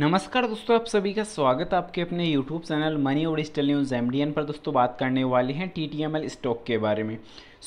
नमस्कार दोस्तों, आप सभी का स्वागत है आपके अपने YouTube channel money of digital News MDN पर। दोस्तों बात करने वाले हैं TTML स्टॉक के बारे में।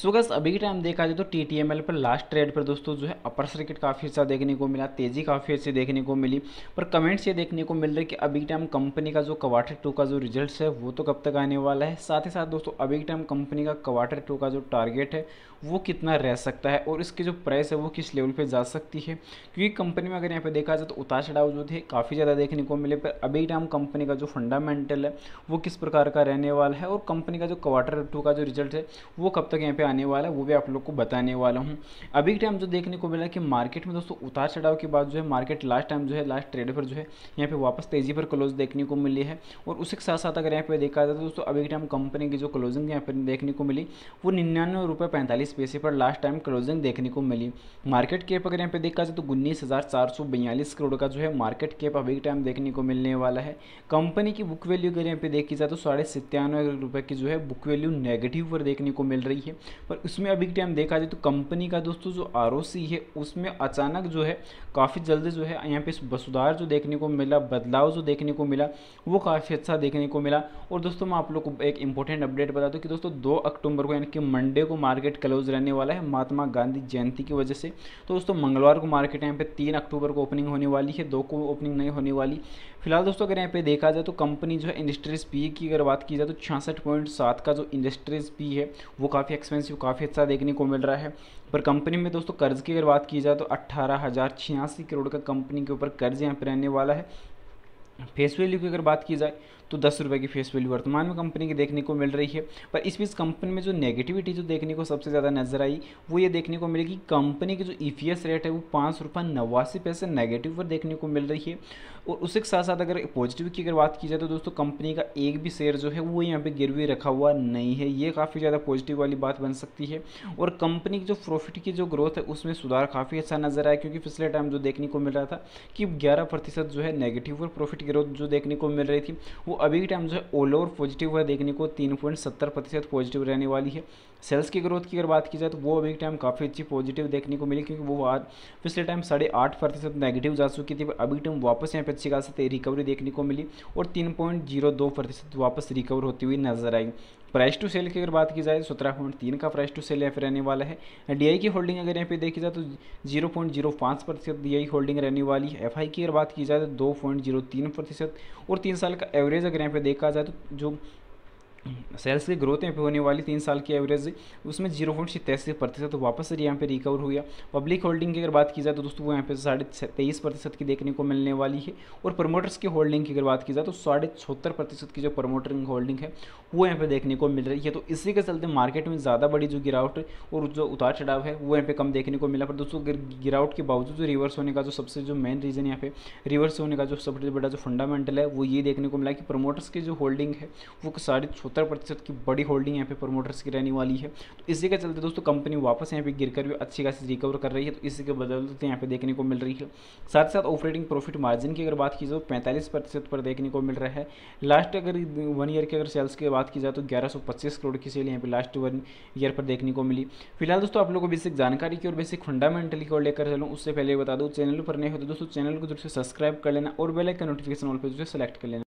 सो गाइस अभी के टाइम देखा जाए तो TTML पर लास्ट ट्रेड पर दोस्तों जो है अपर सर्किट काफ़ी अच्छा देखने को मिला, तेज़ी काफ़ी अच्छी देखने को मिली। पर कमेंट्स ये देखने को मिल रहे कि अभी के टाइम कंपनी का जो क्वार्टर 2 का जो रिजल्ट्स है वो तो कब तक आने वाला है, साथ ही साथ दोस्तों अभी के टाइम कंपनी का क्वार्टर 2 का जो टारगेट है वो कितना रह सकता है और इसकी जो प्राइस है वो किस लेवल पर जा सकती है, क्योंकि कंपनी में अगर यहाँ पर देखा जाए तो उतार चढ़ाव जो थे काफ़ी ज़्यादा देखने को मिले। पर अभी के टाइम कंपनी का जो फंडामेंटल है वो किस प्रकार का रहने वाला है और कंपनी का जो क्वार्टर 2 का जो रिजल्ट है वो कब तक यहाँ पर आने वाला है वो भी आप लोग को बताने वाला हूं। अभी के टाइम जो देखने को मिला कि मार्केट में दोस्तों उतार चढ़ाव के बाद जो है मार्केट लास्ट टाइम जो है लास्ट ट्रेड पर जो है यहाँ पे वापस तेजी पर क्लोज देखने को मिली है। और उसके साथ साथ अगर यहाँ पे देखा जाए तो दोस्तों अभी के टाइम कंपनी की जो क्लोजिंग यहाँ पर देखने को मिली वो 99.45 रुपये पर लास्ट टाइम क्लोजिंग देखने को मिली। मार्केट कैप अगर यहाँ पे देखा जाए तो 19,442 करोड़ का जो है मार्केट कैप अभी के टाइम देखने को मिलने वाला है। कंपनी की बुक वैल्यू अगर यहाँ पे देखी जाए तो 97.5 रुपये की जो है बुक वैल्यू नेगेटिव पर देखने को मिल रही है। पर उसमें अभी के टाइम देखा जाए तो कंपनी का दोस्तों जो ROC है उसमें अचानक जो है काफ़ी जल्दी जो है यहाँ पे सुधार जो देखने को मिला, बदलाव जो देखने को मिला वो काफ़ी अच्छा देखने को मिला। और दोस्तों मैं आप लोग को एक इंपॉर्टेंट अपडेट बता दूं कि दोस्तों 2 अक्टूबर को यानी कि मंडे को मार्केट क्लोज रहने वाला है महात्मा गांधी जयंती की वजह से। तो दोस्तों मंगलवार को मार्केट यहाँ पर 3 अक्टूबर को ओपनिंग होने वाली है, 2 को ओपनिंग नहीं होने वाली। फिलहाल दोस्तों अगर यहाँ पे देखा जाए तो कंपनी जो है इंडस्ट्रीज PE की अगर बात की जाए तो 66.7 का जो इंडस्ट्रीज PE है वो काफ़ी एक्सपेंसिव काफ़ी अच्छा देखने को मिल रहा है। पर कंपनी में दोस्तों कर्ज की अगर बात की जाए तो 18,086 करोड़ का कंपनी के ऊपर कर्ज यहाँ पे रहने वाला है। फेस वैल्यू की अगर बात की जाए तो 10 रुपये की फेस वैल्यू वर्तमान में कंपनी की देखने को मिल रही है। पर इस बीच कंपनी में जो नेगेटिविटी जो देखने को सबसे ज़्यादा नजर आई वो ये देखने को मिलेगी कंपनी की जो EPS रेट है वो 5.89 रुपये नेगेटिव पर देखने को मिल रही है। और उसके साथ साथ अगर पॉजिटिव की अगर बात की जाए तो दोस्तों कंपनी का एक भी शेयर जो है वो यहाँ पर गिरवी रखा हुआ नहीं है, ये काफ़ी ज़्यादा पॉजिटिव वाली बात बन सकती है। और कंपनी की जो प्रॉफिट की जो ग्रोथ है उसमें सुधार काफ़ी अच्छा नजर आया, क्योंकि पिछले टाइम जो देखने को मिल रहा था कि 11% जो है नेगेटिव पर प्रॉफिट ग्रोथ जो देखने को मिल रही थी वो अभी के टाइम जो है ऑल ओवर पॉजिटिव है देखने को, 3.70% पॉजिटिव रहने वाली है। सेल्स की ग्रोथ की अगर बात की जाए तो वो अभी के टाइम काफ़ी अच्छी पॉजिटिव देखने को मिली, क्योंकि वो पिछले टाइम 8.5% नेगेटिव जा चुकी थी। पर अभी टाइम वापस यहाँ पे अच्छी खासी रिकवरी देखने को मिली और 3.02% वापस रिकवर होती हुई नजर आई। प्राइस टू सेल की अगर बात की जाए 17.3 का प्राइस टू सेल यहाँ पे रहने वाला है। DI की होल्डिंग अगर यहाँ पे देखी जाए तो 0.05% DI होल्डिंग रहने वाली है। FI की अगर बात की जाए तो 2.03% और 3 साल का एवरेज अगर यहाँ पे देखा जाए तो जो सेल्स की ग्रोथ यहाँ पे होने वाली 3 साल की एवरेज उसमें 0.87% वापस यहाँ पे रिकवर हुआ। पब्लिक होल्डिंग की अगर बात की जाए तो दोस्तों वो यहाँ पे 23.5% की देखने को मिलने वाली है। और प्रमोटर्स की होल्डिंग की अगर बात की जाए तो 76% की जो प्रमोटर होल्डिंग है वो यहाँ पे देखने को मिल रही है। तो इसी के चलते मार्केट में ज़्यादा बड़ी जो गिरावट और जो उतार चढ़ाव है वो यहाँ पे कम देखने को मिला। पर दोस्तों गिरावट के बावजूद जो रिवर्स होने का जो सबसे जो मेन रीज़न यहाँ पे रिवर्स होने का जो सबसे बड़ा जो फंडामेंटल है वो ये देखने को मिला कि प्रमोटर्स की जो होल्डिंग है वो 70% की बड़ी होल्डिंग यहाँ पे प्रमोटर्स की रहने वाली है। तो इसी के चलते दोस्तों कंपनी वापस यहाँ पे गिरकर भी अच्छी खासी रिकवर कर रही है, तो इसी के बदौलत यहाँ पे देखने को मिल रही है। साथ साथ ऑपरेटिंग प्रॉफिट मार्जिन की अगर बात की जाए तो 45% पर देखने को मिल रहा है। लास्ट अगर 1 ईयर की अगर सेल्स की बात की जाए तो 1125 करोड़ की सेल यहाँ पे लास्ट 1 ईयर पर देखने को मिली। फिलहाल दोस्तों आप लोग को बेसिक जानकारी की और बेसिक फंडामेंटल की ओर लेकर चलूँ उससे पहले बता दूँ चैनल पर नए हो तो दोस्तों चैनल को जरूर से सब्सक्राइब कर लेना और बेल आइकन नोटिफिकेशन ऑल पर जो है सेलेक्ट कर लेना।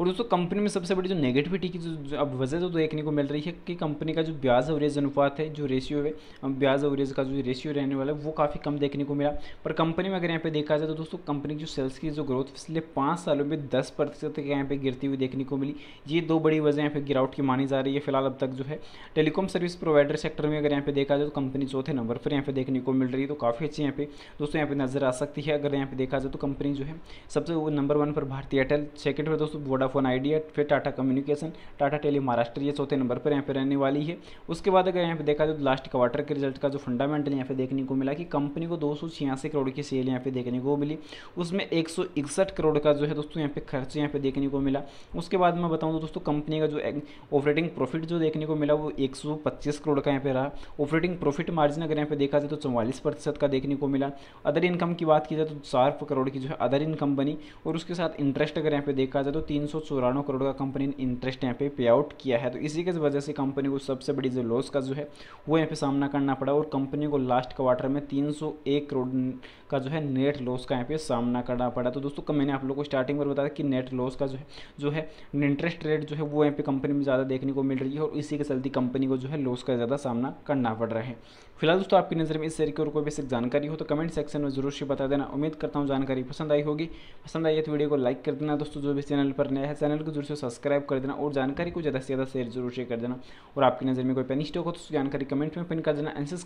और दोस्तों कंपनी में सबसे बड़ी जो नेगेटिविटी की जो अब वजह जो देखने को मिल रही है कि कंपनी का जो ब्याज एवरेज अनुपात है जो रेशियो है ब्याज एवरेज का जो रेशियो रहने वाला है वो काफ़ी कम देखने को मिला। पर कंपनी में अगर यहाँ पे देखा जाए तो दोस्तों कंपनी की जो सेल्स की जो ग्रोथ पिछले 5 सालों में 10% तक यहाँ पे गिरती हुई देखने को मिली, ये 2 बड़ी वजह यहाँ पे गिरावट की मानी जा रही है। फिलहाल अब तक जो है टेलीकॉम सर्विस प्रोवाइडर सेक्टर में अगर यहाँ पे देखा जाए तो कंपनी चौथे नंबर पर यहाँ पे देखने को मिल रही है, तो काफ़ी अच्छी यहाँ पे दोस्तों यहाँ पे नजर आ सकती है। अगर यहाँ पे देखा जाए तो कंपनी जो है सबसे नंबर 1 पर भारतीय एयरटेल, सेकेंड पर दोस्तों वोडाफोन आइडिया, फिर टाटा कम्युनिकेशन, टाटा टेली महाराष्ट्र, ये चौथे नंबर पर यहाँ पे रहने वाली है। उसके बाद अगर यहाँ पे देखा जाए तो लास्ट क्वार्टर के रिजल्ट का जो फंडामेंटल यहाँ पे देखने को मिला कि कंपनी को 286 करोड़ की सेल यहाँ पे देखने को मिली, उसमें 161 करोड़ का जो है दोस्तों यहाँ पे खर्च यहाँ पे देखने को मिला। उसके बाद मैं बताऊँ तो दोस्तों कंपनी का जो ऑपरेटिंग प्रॉफिट जो देखने को मिला वो 125 करोड़ का यहाँ पे रहा। ऑपरेटिंग प्रॉफिट मार्जिन अगर यहाँ पे देखा जाए तो 44% का देखने को मिला। अदर इनकम की बात की जाए तो 4 करोड़ की जो है अदर इनकम बनी। और उसके साथ इंटरेस्ट अगर यहाँ पे देखा जाए तो 3 394 करोड़ का कंपनी ने इंटरेस्ट यहाँ पे आउट किया है। तो इसी के वजह से कंपनी को सबसे बड़ी जो लॉस का जो है वो यहाँ पे सामना करना पड़ा और कंपनी को लास्ट क्वार्टर में 301 करोड़ का जो है नेट लॉस का यहाँ पे सामना करना पड़ा। तो दोस्तों मैंने आप लोगों को स्टार्टिंग में बताया कि नेट लॉस का जो है इंटरेस्ट रेट जो है वो यहाँ पे कंपनी में ज़्यादा देखने को मिल रही है और इसी के चलते कंपनी को जो है लॉस का ज़्यादा सामना करना पड़ रहा है। फिलहाल दोस्तों आपकी नज़र में इस शेयर की और कोई बेसिक जानकारी हो तो कमेंट सेक्शन में जरूर से बता देना। उम्मीद करता हूँ जानकारी पसंद आई होगी। पसंद आई है तो वीडियो को लाइक कर देना। दोस्तों जो भी चैनल पर नया है चैनल को जरूर से सब्सक्राइब कर देना और जानकारी को ज़्यादा से ज़्यादा शेयर जरूर से कर देना। और आपकी नज़र में कोई पेनी स्टॉक हो तो जानकारी कमेंट में पिन कर देना।